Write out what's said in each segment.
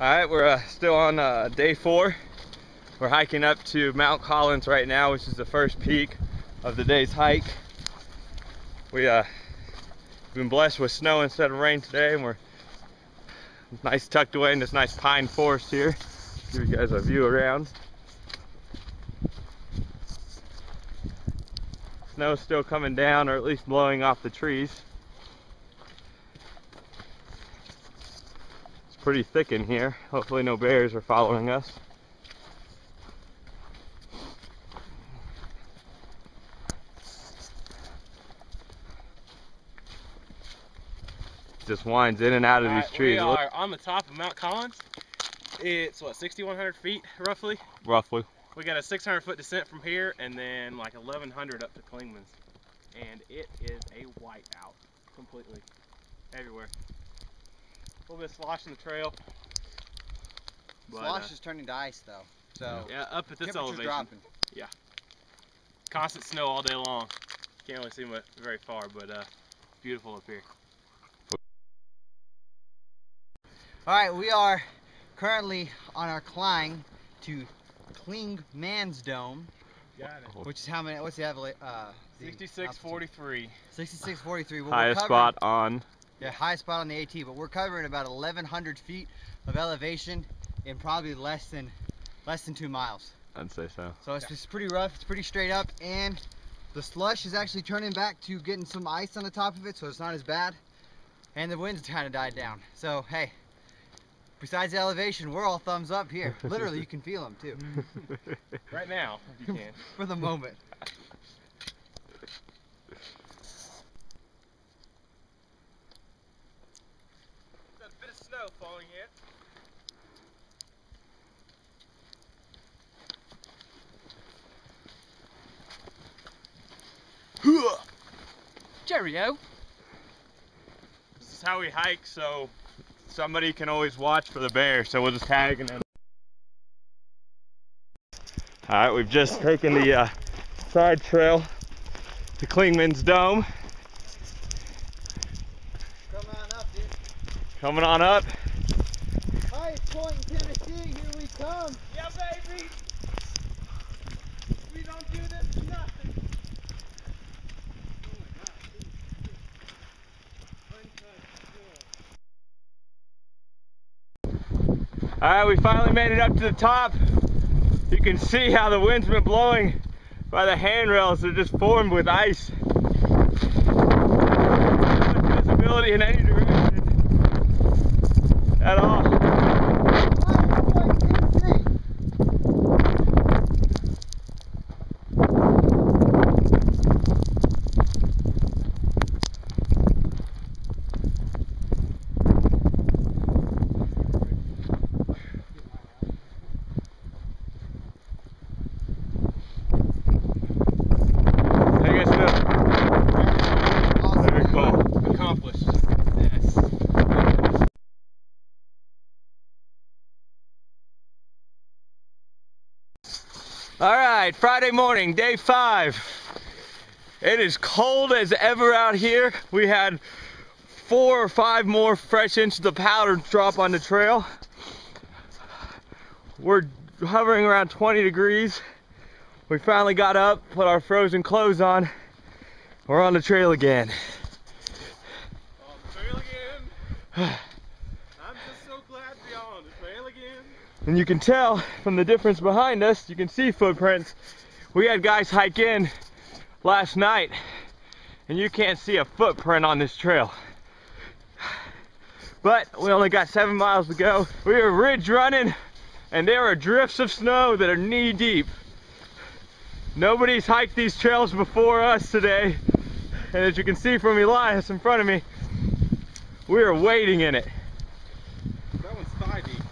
Alright, we're still on day four. We're hiking up to Mount Collins right now, which is the first peak of the day's hike. We've been blessed with snow instead of rain today, and we're nice tucked away in this nice pine forest here. Give you guys a view around. Snow's still coming down, or at least blowing off the trees. It's pretty thick in here. Hopefully no bears are following us. Just winds in and out of these trees. We are on the top of Mount Collins. It's what, 6,100 feet roughly? Roughly. We got a 600-foot descent from here, and then like 1,100 up to Clingmans, and it is a whiteout completely everywhere. A little bit of slosh in the trail. But, slosh is turning to ice though, so yeah, up at this elevation, dropping. Yeah, constant snow all day long. Can't really see much very far, but beautiful up here. All right, we are currently on our climb to Clingmans Dome. Got it. Which is how many? What's the average? 6643. 6643. Well, highest spot on. Yeah, highest spot on the AT. But we're covering about 1,100 feet of elevation in probably less than 2 miles. I'd say so. So it's just pretty rough. It's pretty straight up, and the slush is actually turning back to getting some ice on the top of it, so it's not as bad. And the wind's kind of died down. So hey. Besides the elevation, we're all thumbs up here. Literally, you can feel them too. Right now, if you can. For the moment. Got a bit of snow falling here. Cheerio. This is how we hike, so somebody can always watch for the bear, so we'll just tag and then. All right, we've just taken the side trail to Clingmans Dome. Coming on up, dude. Coming on up. Highest point in Tennessee, here we come. Yeah, baby. We don't do this for nothing. Alright, we finally made it up to the top. You can see how the wind's been blowing by the handrails. They're just formed with ice. Not visibility in any direction at all. Alright, Friday morning, day five. It is cold as ever out here. We had 4 or 5 more fresh inches of powder drop on the trail. We're hovering around 20 degrees. We finally got up, put our frozen clothes on. We're on the trail again. On the trail again. I'm just so glad to be on the trail again. And you can tell from the difference behind us, you can see footprints. We had guys hike in last night and you can't see a footprint on this trail. But we only got 7 miles to go. We were ridge running and there are drifts of snow that are knee deep. Nobody's hiked these trails before us today. And as you can see from Elias in front of me, we are wading in it. That one's thigh deep.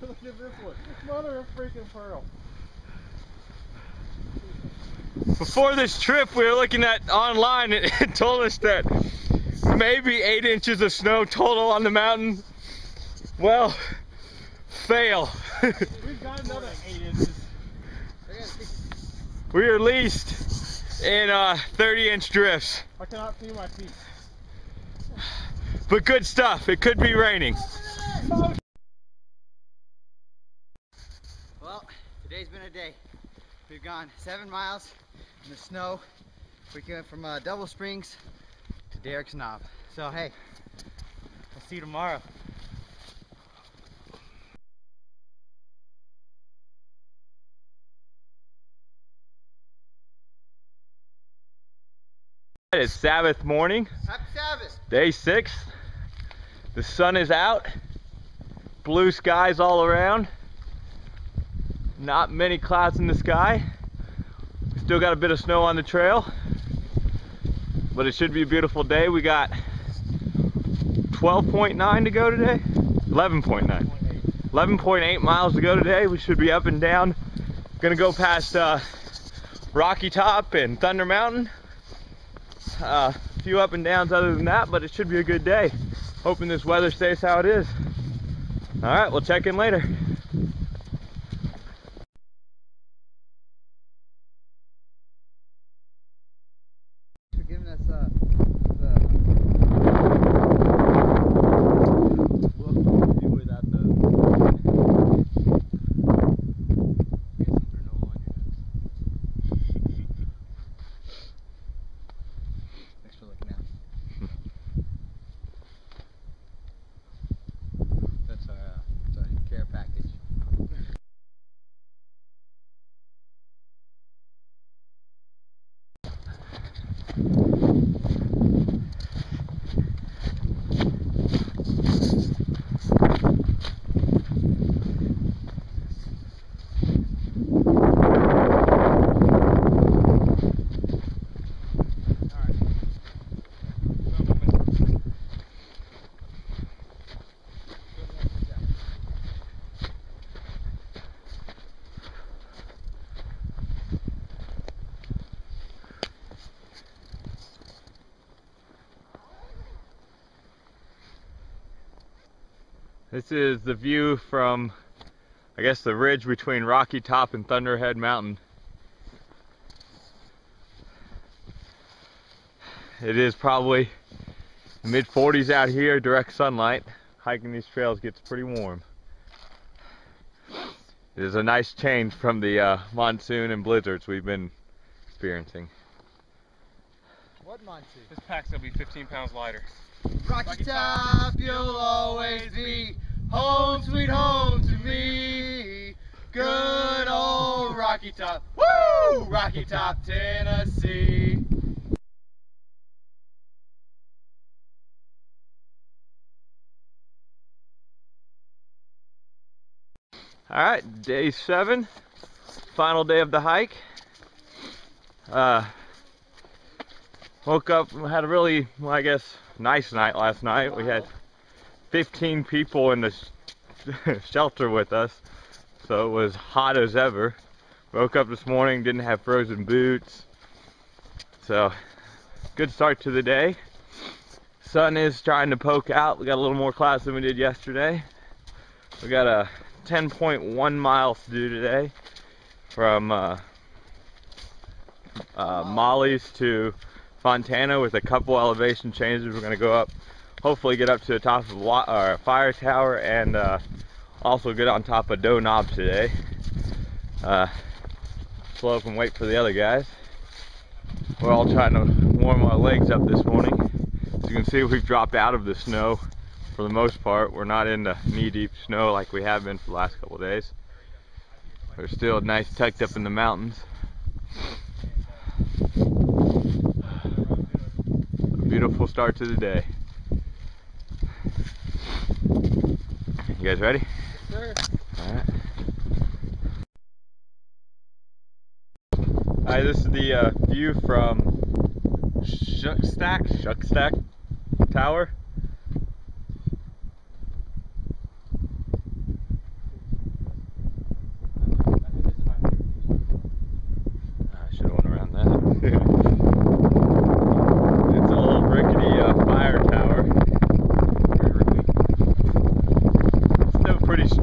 Look at this one. Mother of freaking pearl. Before this trip, we were looking at online and it told us that maybe 8 inches of snow total on the mountain. Well, fail. We've got another 8 inches. We are least in 30-inch drifts. I cannot see my feet. But good stuff. It could be raining. Well, today's been a day. We've gone 7 miles in the snow. We came from Double Springs to Derrick's Knob. So hey, I'll see you tomorrow. It is Sabbath morning. Happy Sabbath. Day 6. The sun is out. Blue skies all around. Not many clouds in the sky. Still got a bit of snow on the trail, but it should be a beautiful day. We got 12.9 to go today. 11.8 miles to go today. We should be up and down. Gonna go past Rocky Top and Thunder Mountain. A few up and downs other than that, but it should be a good day. Hoping this weather stays how it is. All right, we'll check in later. They're giving us This is the view from, I guess, the ridge between Rocky Top and Thunderhead Mountain. It is probably mid-40s out here, direct sunlight. Hiking these trails gets pretty warm. It is a nice change from the monsoon and blizzards we've been experiencing. What monsoon? This pack's gonna be 15 pounds lighter. Rocky Top, you'll always be home sweet home to me. Good old Rocky Top, woo! Rocky Top, Tennessee. All right, day 7, final day of the hike. Woke up and had a really, I guess, nice night last night. We had 15 people in the shelter with us, so it was hot as ever. Woke up this morning, didn't have frozen boots, so good start to the day. Sun is trying to poke out. We got a little more clouds than we did yesterday. We got a 10.1 miles to do today from Molly's to Montana, with a couple elevation changes. We're going to go up, hopefully get up to the top of our fire tower, and also get on top of Doe Knob today. Slow up and wait for the other guys. We're all trying to warm our legs up this morning. As you can see, we've dropped out of the snow for the most part. We're not in the knee-deep snow like we have been for the last couple of days. We're still nice tucked up in the mountains. Beautiful start to the day. You guys ready? Yes, sir. All right. All right, this is the view from Shuckstack Tower. I should have went around that.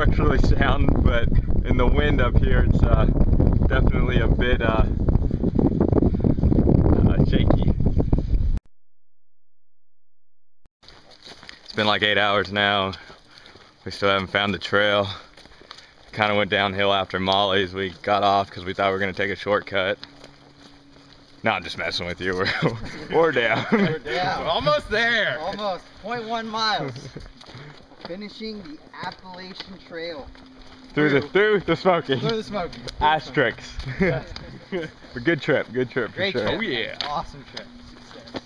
Structurally sound, but in the wind up here, it's definitely a bit been like 8 hours now. We still haven't found the trail. Kind of went downhill after Molly's. We got off because we thought we were going to take a shortcut. No, I'm just messing with you. We're down. We're down. Almost there. Almost. 0.1 miles. Finishing the Appalachian Trail. Through the Smokies. Through the Smokies. Asterisks. Good trip. Good trip. Great trip. Oh yeah. Awesome trip. Success.